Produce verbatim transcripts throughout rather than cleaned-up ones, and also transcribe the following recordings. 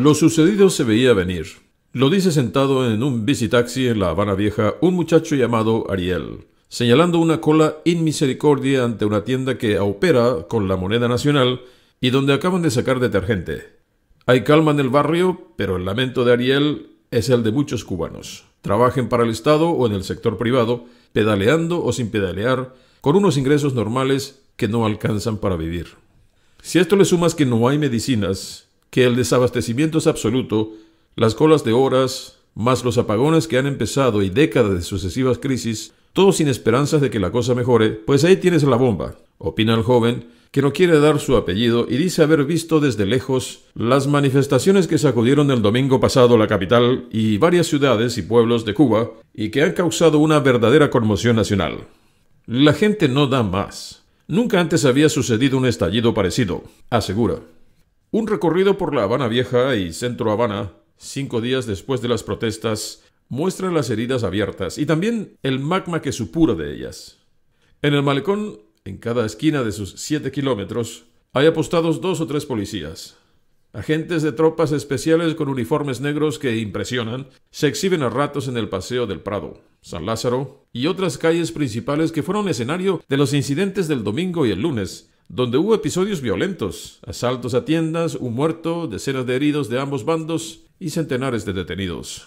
Lo sucedido se veía venir. Lo dice sentado en un bicitaxi en La Habana Vieja un muchacho llamado Ariel, señalando una cola inmisericordia ante una tienda que opera con la moneda nacional y donde acaban de sacar detergente. Hay calma en el barrio, pero el lamento de Ariel es el de muchos cubanos. Trabajen para el Estado o en el sector privado, pedaleando o sin pedalear, con unos ingresos normales que no alcanzan para vivir. Si a esto le sumas que no hay medicinas, que el desabastecimiento es absoluto, las colas de horas, más los apagones que han empezado y décadas de sucesivas crisis, todo sin esperanzas de que la cosa mejore, pues ahí tienes la bomba, opina el joven, que no quiere dar su apellido y dice haber visto desde lejos las manifestaciones que sacudieron el domingo pasado la capital y varias ciudades y pueblos de Cuba y que han causado una verdadera conmoción nacional. La gente no da más. Nunca antes había sucedido un estallido parecido, asegura. Un recorrido por La Habana Vieja y Centro Habana, cinco días después de las protestas, muestra las heridas abiertas y también el magma que supura de ellas. En el malecón, en cada esquina de sus siete kilómetros, hay apostados dos o tres policías. Agentes de tropas especiales con uniformes negros que impresionan se exhiben a ratos en el Paseo del Prado, San Lázaro y otras calles principales que fueron escenario de los incidentes del domingo y el lunes, donde hubo episodios violentos, asaltos a tiendas, un muerto, decenas de heridos de ambos bandos y centenares de detenidos.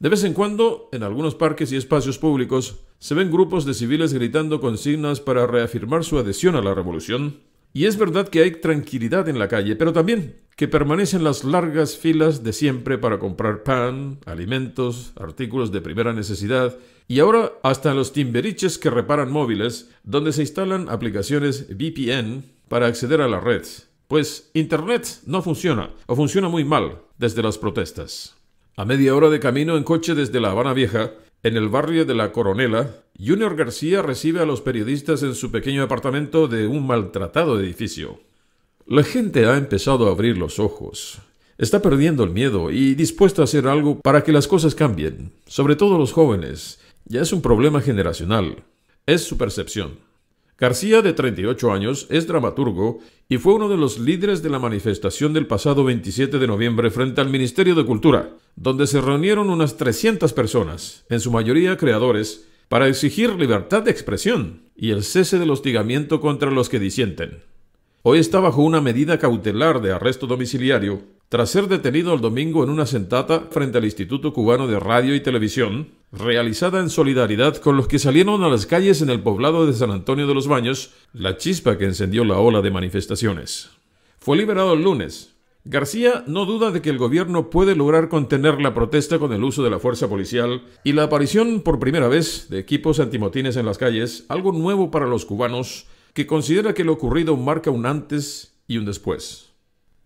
De vez en cuando, en algunos parques y espacios públicos, se ven grupos de civiles gritando consignas para reafirmar su adhesión a la revolución. Y es verdad que hay tranquilidad en la calle, pero también que permanecen las largas filas de siempre para comprar pan, alimentos, artículos de primera necesidad y ahora hasta los timberiches que reparan móviles, donde se instalan aplicaciones V P N para acceder a la red. Pues Internet no funciona, o funciona muy mal, desde las protestas. A media hora de camino en coche desde La Habana Vieja, en el barrio de La Coronela, Junior García recibe a los periodistas en su pequeño apartamento de un maltratado edificio. La gente ha empezado a abrir los ojos. Está perdiendo el miedo y dispuesta a hacer algo para que las cosas cambien, sobre todo los jóvenes. Ya es un problema generacional. Es su percepción. García, de treinta y ocho años, es dramaturgo y fue uno de los líderes de la manifestación del pasado veintisiete de noviembre frente al Ministerio de Cultura, donde se reunieron unas trescientas personas, en su mayoría creadores, para exigir libertad de expresión y el cese del hostigamiento contra los que disienten. Hoy está bajo una medida cautelar de arresto domiciliario tras ser detenido el domingo en una sentata frente al Instituto Cubano de Radio y Televisión, realizada en solidaridad con los que salieron a las calles en el poblado de San Antonio de los Baños, la chispa que encendió la ola de manifestaciones. Fue liberado el lunes. García no duda de que el gobierno puede lograr contener la protesta con el uso de la fuerza policial y la aparición por primera vez de equipos antimotines en las calles, algo nuevo para los cubanos, que considera que lo ocurrido marca un antes y un después.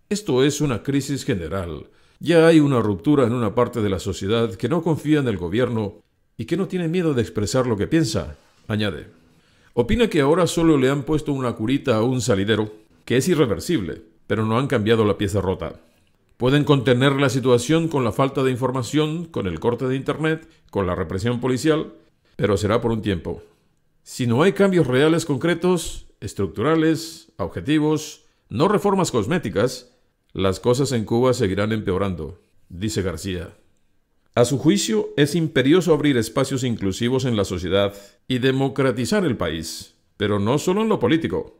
Esto es una crisis general. Ya hay una ruptura en una parte de la sociedad que no confía en el gobierno y que no tiene miedo de expresar lo que piensa, añade. Opina que ahora solo le han puesto una curita a un salidero, que es irreversible, pero no han cambiado la pieza rota. Pueden contener la situación con la falta de información, con el corte de internet, con la represión policial, pero será por un tiempo. Si no hay cambios reales concretos, estructurales, objetivos, no reformas cosméticas, las cosas en Cuba seguirán empeorando, dice García. A su juicio, es imperioso abrir espacios inclusivos en la sociedad y democratizar el país, pero no solo en lo político.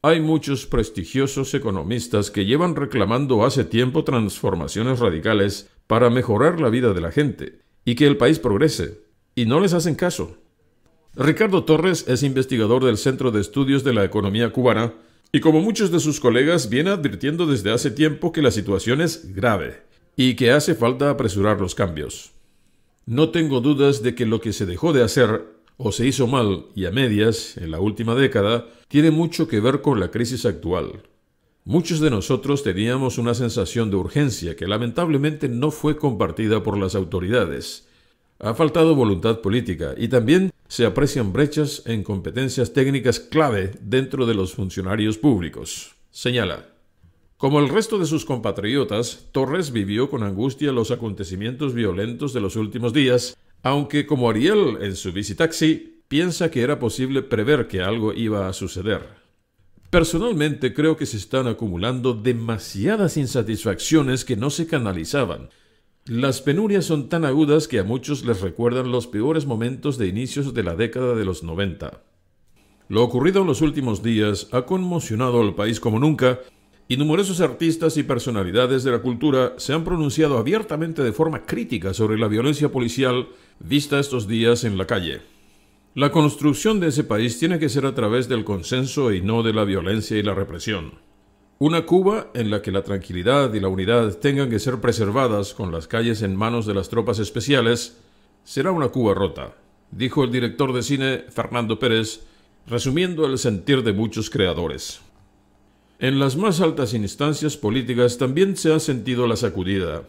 Hay muchos prestigiosos economistas que llevan reclamando hace tiempo transformaciones radicales para mejorar la vida de la gente y que el país progrese, y no les hacen caso. Ricardo Torres es investigador del Centro de Estudios de la Economía Cubana, y como muchos de sus colegas, viene advirtiendo desde hace tiempo que la situación es grave y que hace falta apresurar los cambios. No tengo dudas de que lo que se dejó de hacer o se hizo mal y a medias en la última década tiene mucho que ver con la crisis actual. Muchos de nosotros teníamos una sensación de urgencia que lamentablemente no fue compartida por las autoridades. Ha faltado voluntad política y también se aprecian brechas en competencias técnicas clave dentro de los funcionarios públicos, señala. Como el resto de sus compatriotas, Torres vivió con angustia los acontecimientos violentos de los últimos días, aunque como Ariel en su bicitaxi, piensa que era posible prever que algo iba a suceder. Personalmente creo que se están acumulando demasiadas insatisfacciones que no se canalizaban. Las penurias son tan agudas que a muchos les recuerdan los peores momentos de inicios de la década de los noventa. Lo ocurrido en los últimos días ha conmocionado al país como nunca, y numerosos artistas y personalidades de la cultura se han pronunciado abiertamente de forma crítica sobre la violencia policial vista estos días en la calle. La construcción de ese país tiene que ser a través del consenso y no de la violencia y la represión. Una Cuba en la que la tranquilidad y la unidad tengan que ser preservadas con las calles en manos de las tropas especiales será una Cuba rota, dijo el director de cine Fernando Pérez, resumiendo el sentir de muchos creadores. En las más altas instancias políticas también se ha sentido la sacudida.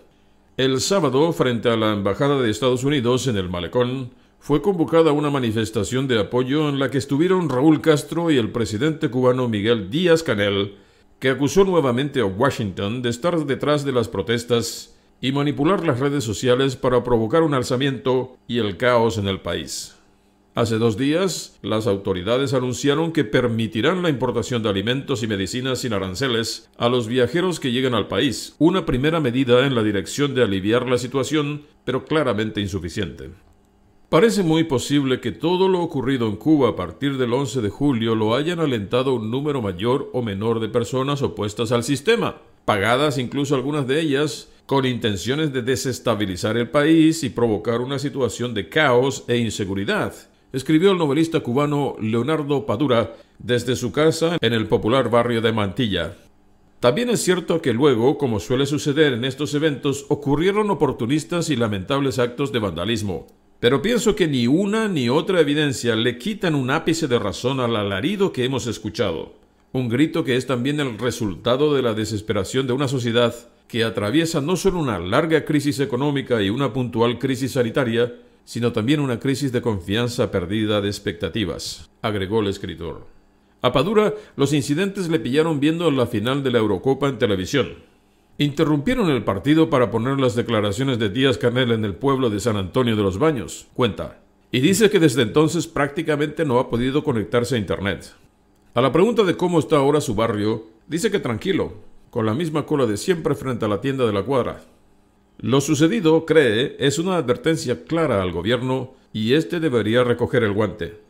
El sábado, frente a la Embajada de Estados Unidos en El Malecón, fue convocada una manifestación de apoyo en la que estuvieron Raúl Castro y el presidente cubano Miguel Díaz-Canel, que acusó nuevamente a Washington de estar detrás de las protestas y manipular las redes sociales para provocar un alzamiento y el caos en el país. Hace dos días, las autoridades anunciaron que permitirán la importación de alimentos y medicinas sin aranceles a los viajeros que llegan al país, una primera medida en la dirección de aliviar la situación, pero claramente insuficiente. Parece muy posible que todo lo ocurrido en Cuba a partir del once de julio lo hayan alentado un número mayor o menor de personas opuestas al sistema, pagadas incluso algunas de ellas, con intenciones de desestabilizar el país y provocar una situación de caos e inseguridad, escribió el novelista cubano Leonardo Padura desde su casa en el popular barrio de Mantilla. También es cierto que luego, como suele suceder en estos eventos, ocurrieron oportunistas y lamentables actos de vandalismo. Pero pienso que ni una ni otra evidencia le quitan un ápice de razón al alarido que hemos escuchado. Un grito que es también el resultado de la desesperación de una sociedad que atraviesa no solo una larga crisis económica y una puntual crisis sanitaria, sino también una crisis de confianza perdida de expectativas, agregó el escritor. A Padura, los incidentes le pillaron viendo la final de la Eurocopa en televisión. Interrumpieron el partido para poner las declaraciones de Díaz-Canel en el pueblo de San Antonio de los Baños, cuenta, y dice que desde entonces prácticamente no ha podido conectarse a internet. A la pregunta de cómo está ahora su barrio, dice que tranquilo, con la misma cola de siempre frente a la tienda de la cuadra. Lo sucedido, cree, es una advertencia clara al gobierno y este debería recoger el guante.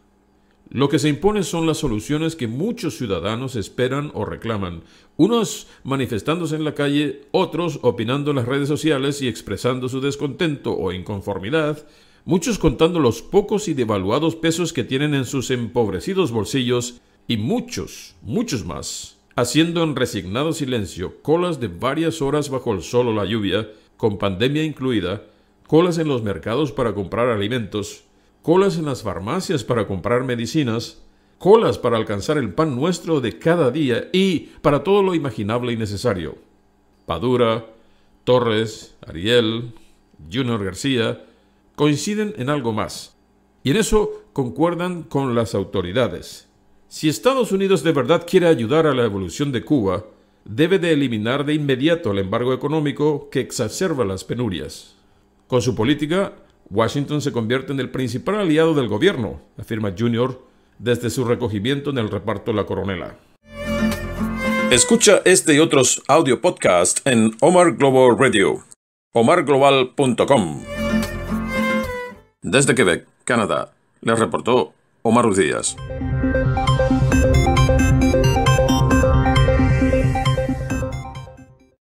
Lo que se impone son las soluciones que muchos ciudadanos esperan o reclaman, unos manifestándose en la calle, otros opinando en las redes sociales y expresando su descontento o inconformidad, muchos contando los pocos y devaluados pesos que tienen en sus empobrecidos bolsillos y muchos, muchos más, haciendo en resignado silencio colas de varias horas bajo el sol o la lluvia, con pandemia incluida, colas en los mercados para comprar alimentos, colas en las farmacias para comprar medicinas, colas para alcanzar el pan nuestro de cada día y para todo lo imaginable y necesario. Padura, Torres, Ariel, Junior García coinciden en algo más, y en eso concuerdan con las autoridades. Si Estados Unidos de verdad quiere ayudar a la evolución de Cuba, debe de eliminar de inmediato el embargo económico que exacerba las penurias. Con su política, Washington se convierte en el principal aliado del gobierno, afirma Junior desde su recogimiento en el reparto La Coronela. Escucha este y otros audio podcast en Omar Global Radio, omar global punto com. Desde Quebec, Canadá, les reportó Omar Ruizas.